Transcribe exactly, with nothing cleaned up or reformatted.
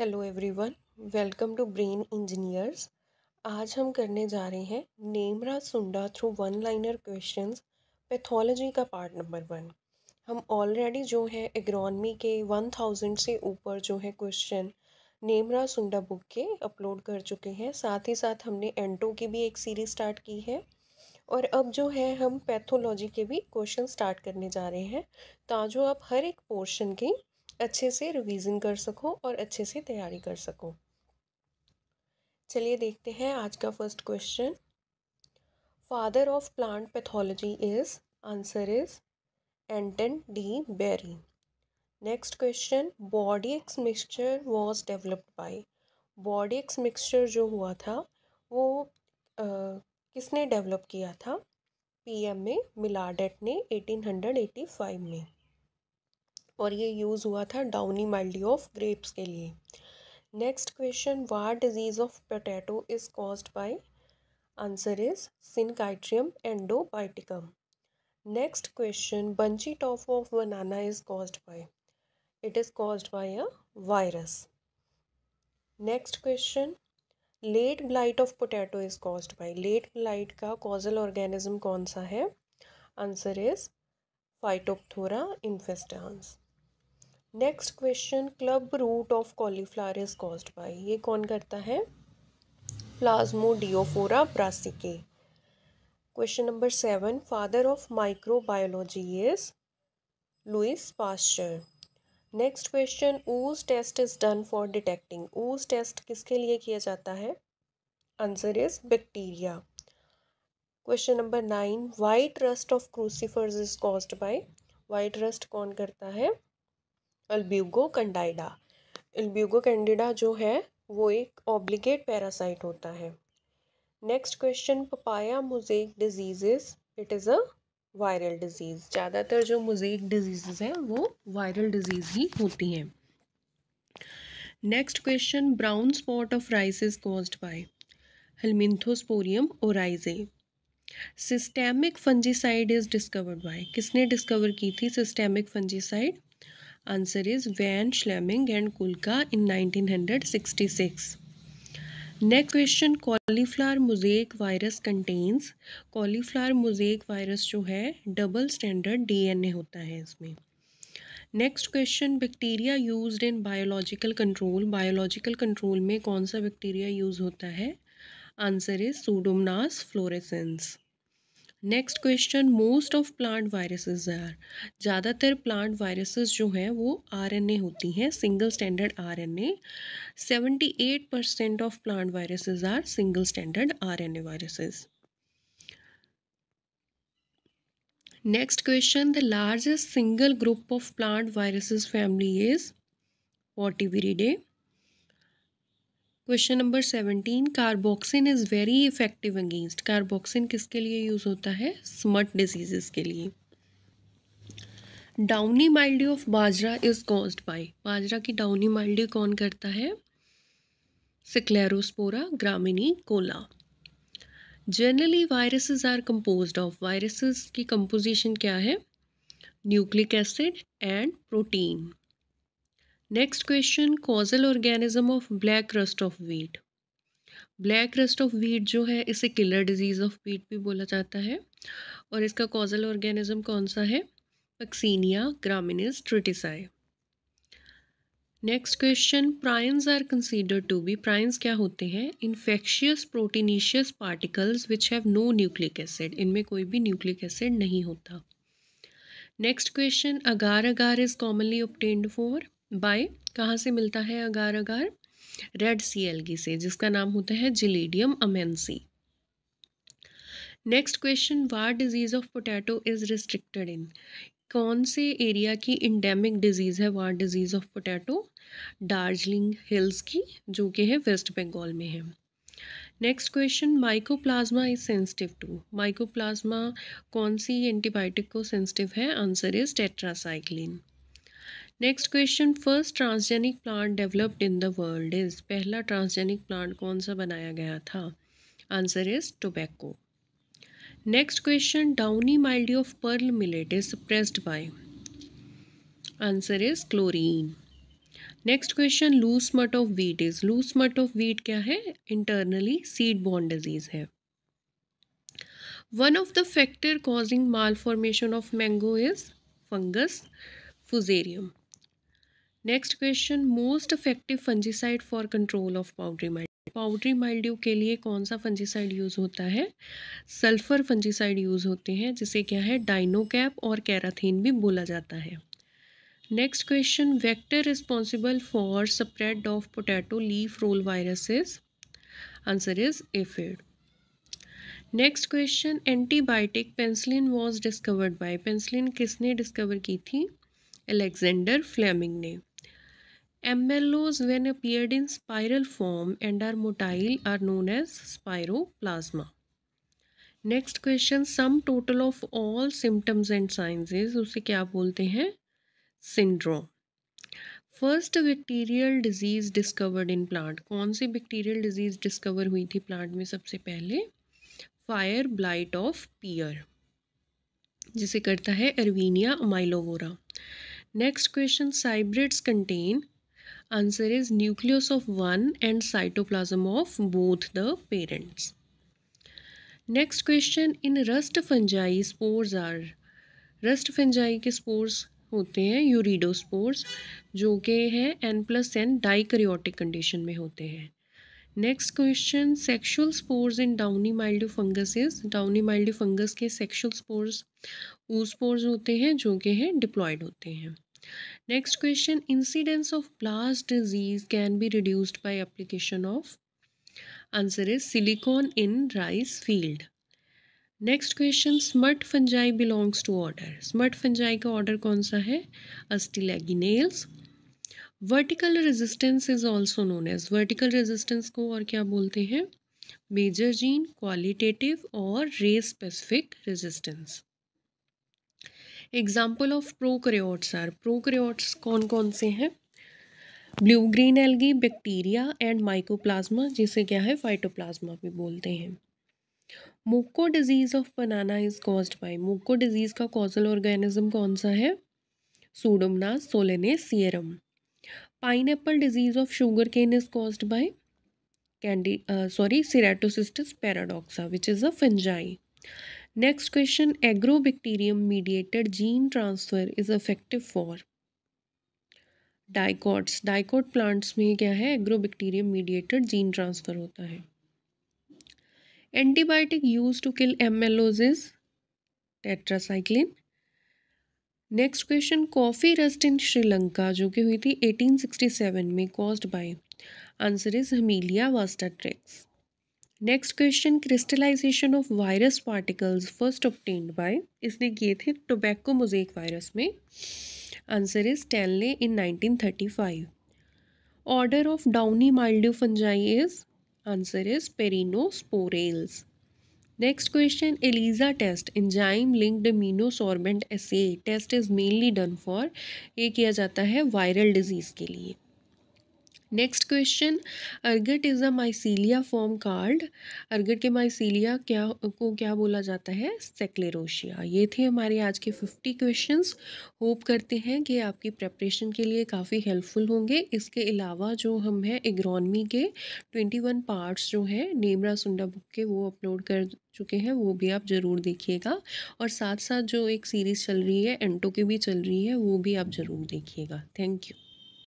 Hello everyone, welcome to brain engineers. आज हम करने जा रहे हैं नेमरा सुंडा through one liner questions pathology का पार्ट नंबर वन। हम ऑलरेडी जो है एग्रोनॉमी के वन थाउजेंड से ऊपर जो है क्वेश्चन नेमरा सुंडा बुक के अपलोड कर चुके हैं। साथ ही साथ हमने एंटो की भी एक सीरीज स्टार्ट की है और अब जो है हम पैथोलॉजी के भी क्वेश्चन स्टार्ट करने जा रहे हैं, ताजो आप हर एक पोर्शन की अच्छे से रिवीजन कर सको और अच्छे से तैयारी कर सको। चलिए देखते हैं आज का first question. Father of plant pathology is, answer is Anton de Bary. Next question, Bordeaux mixture was developed by. Bordeaux mixture जो हुआ था वो आ, किसने डेवलप किया था? पीएमए मिलाडेट ने अठारह सौ पचासी में, और ये यूज़ हुआ था डाउनी माइल्ड्यू ऑफ ग्रेप्स के लिए। Next question, wart disease of potato is caused by, answer is Synchytrium endobioticum. Next question, bunchy top of banana is caused by, it is caused by a virus. Next question, late blight of potato is caused by. Late blight का causal organism कौन सा है? Answer is Phytophthora infestans. Next question, club root of cauliflower is caused by, ये कौन करता है? Plasmodiophora brassicae. Question number seven, father of microbiology is Louis Pasteur. Next question, ooze test is done for detecting. Ooze test किसके लिए किया जाता है? Answer is bacteria. Question number nine, white rust of crucifers is caused by. White rust कौन करता है? Albugo कंडाइडा। Albugo Candida जो है वो एक ऑब्लिगेट पैरासाइट होता है। Next question, papaya mosaic diseases, it is a viral disease. ज़्यादातर जो मोज़ेक डिजीज़ हैं वो वायरल डिजीज़ ही होती हैं। Next question, brown spot of rice is caused by Helminthosporium oryzae. Systemic fungicide is discovered by, किसने डिस्कवर की थी systemic fungicide? Answer is von Schmeling and Kulka in nineteen sixty six. Next question, cauliflower mosaic virus contains. Cauliflower mosaic virus जो है double standard DNA होता है इसमें। Next question, bacteria used in biological control. Biological control में कौन सा bacteria use होता है? Answer is Pseudomonas fluorescens. Next question, most of plant viruses are, ज़्यादातर प्लांट वायरसेस जो हैं वो आरएनए होती हैं, सिंगल स्टैंडर्ड आरएनए। अठहत्तर percent of plant viruses are single standard RNA viruses. Next question, the largest single group of plant viruses family is Portiviridae। Question number seventeen, carboxin is very effective against. Carboxin किसके लिए use होता है? Smut disease के लिए। Downy mildew of bajra is caused by. बाजरा की downy mildew कौन करता है? सिक्लेरोस्पोरा ग्रामिनी Cola. Generally viruses are composed of, viruses की कंपोजिशन क्या है? Nucleic acid and protein. Next question, causal organism of black rust of wheat. Black rust of wheat जो है इसे किलर डिजीज़ ऑफ व्हीट भी बोला जाता है, और इसका कॉजल ऑर्गेनिज्म कौन सा है? Vaccinia graminis triticae। Next question, prions are considered to be. Prions क्या होते हैं? Infectious proteinaceous particles which have no nucleic acid. इनमें कोई भी न्यूक्लिक एसिड नहीं होता। Next question, agar agar is commonly obtained for by. कहाँ से मिलता है agar agar? Red sea algae से, जिसका नाम होता है gelidium अमेंसी। Next question, wart disease of potato is restricted in. कौन से एरिया की इंडेमिक डिजीज़ है wart disease of potato? Darjeeling hills की, जो कि है वेस्ट बंगाल में है। Next question, mycoplasma is sensitive to. Mycoplasma कौन सी एंटीबायोटिक को सेंसिटिव है? Answer is tetracycline. Next question, first transgenic plant developed in the world is. पहला ट्रांसजेनिक प्लांट कौन सा बनाया गया था? Answer is tobacco. Next question, downy mildew of pearl millet is suppressed by, answer is chlorine. Next question, loose smut of wheat is. Loose smut of wheat क्या है? Internally seed borne disease है। One of the factor causing malformation of mango is fungus फुजेरियम। Next question, most effective fungicide for control of powdery mildew. Powdery mildew के लिए कौन सा fungicide use होता है? Sulphur fungicide use होते हैं, जिसे क्या है, डाइनोकैप और कैराथीन भी बोला जाता है। Next question, vector responsible for spread of potato leaf roll viruses, answer is aphid. Next question, antibiotic penicillin was discovered by. Penicillin किसने डिस्कवर की थी? अलेक्जेंडर फ्लेमिंग ने। एम्बेलोज when appeared in spiral form and are motile are known as spiroplasma. Next question, sum total of all symptoms and sciences, उसे क्या बोलते हैं? Syndrome. First bacterial disease discovered in plant, कौन सी बैक्टीरियल डिजीज डिस्कवर हुई थी plant में सबसे पहले? फायर ब्लाइट ऑफ पियर, जिसे करता है एरवीनिया माइलोवोरा। Next question, cybrids contain, answer is nucleus of one and cytoplasm of both the parents. Next question, in rust fungi spores are. Rust fungi के spores होते हैं यूरिडोस्पोर्स, जो के हैं N plus N dikaryotic condition में होते हैं। Next question, sexual spores in downy mildew fungus is. Downy mildew fungus के सेक्शुअल स्पोर्स ऊ स्पोर्स होते हैं, जो के हैं डिप्लॉयड होते हैं। Next question, incidence of blast disease can be reduced by application of, answer is silicon in rice field. Next question, smut fungi belongs to order. Smut fungi का order कौन सा है? Ustilaginales. Vertical resistance is also known as. Vertical resistance को और क्या बोलते हैं? Major gene, qualitative और race specific resistance. Example of prokaryotes are. Prokaryotes कौन कौन से हैं? Blue green algae, bacteria and mycoplasma, जिसे क्या है, फाइटोप्लाज्मा भी बोलते हैं। Moko disease of banana is caused by. Moko disease का कॉजल ऑर्गेनिज्म कौन सा है? Pseudomonas सोलेनेसियरम। Pineapple disease of sugar cane is caused by candy sorry Ceratocystis पैराडॉक्सा, which is a fungi. Next question, agrobacterium mediated gene transfer is effective for dicots. Dicot plants में क्या है? Agrobacterium mediated gene transfer होता है। Antibiotic use to kill MLOs is tetracycline. Next question, coffee rust in Sri Lanka जो कि हुई थी अठारह सौ सरसठ में, caused by, answer is हमीलिया वास्टाट्रिक्स। Next question, crystallization of virus particles first obtained by. इसने किए थे टोबैको मोजेक वायरस में, answer is Stanley in nineteen thirty five. Order of downy mildew fungi is, answer is Peronosporales. Next question, ELISA test, enzyme linked amino sorbent assay. Test is mainly done for, ये किया जाता है viral disease के लिए। Next question, ergot is a mycelia form card. Ergot के mycelia क्या को क्या बोला जाता है? सेक्लेरोशिया। ये थे हमारे आज के फिफ्टी क्वेश्चंस। होप करते हैं कि आपकी प्रेपरेशन के लिए काफ़ी हेल्पफुल होंगे। इसके अलावा जो हम हैं एग्रोनॉमी के इक्कीस पार्ट्स जो हैं नेमरा सुंडा बुक के, वो अपलोड कर चुके हैं, वो भी आप ज़रूर देखिएगा। और साथ साथ जो एक सीरीज़ चल रही है एंटो की भी चल रही है, वो भी आप ज़रूर देखिएगा। Thank you.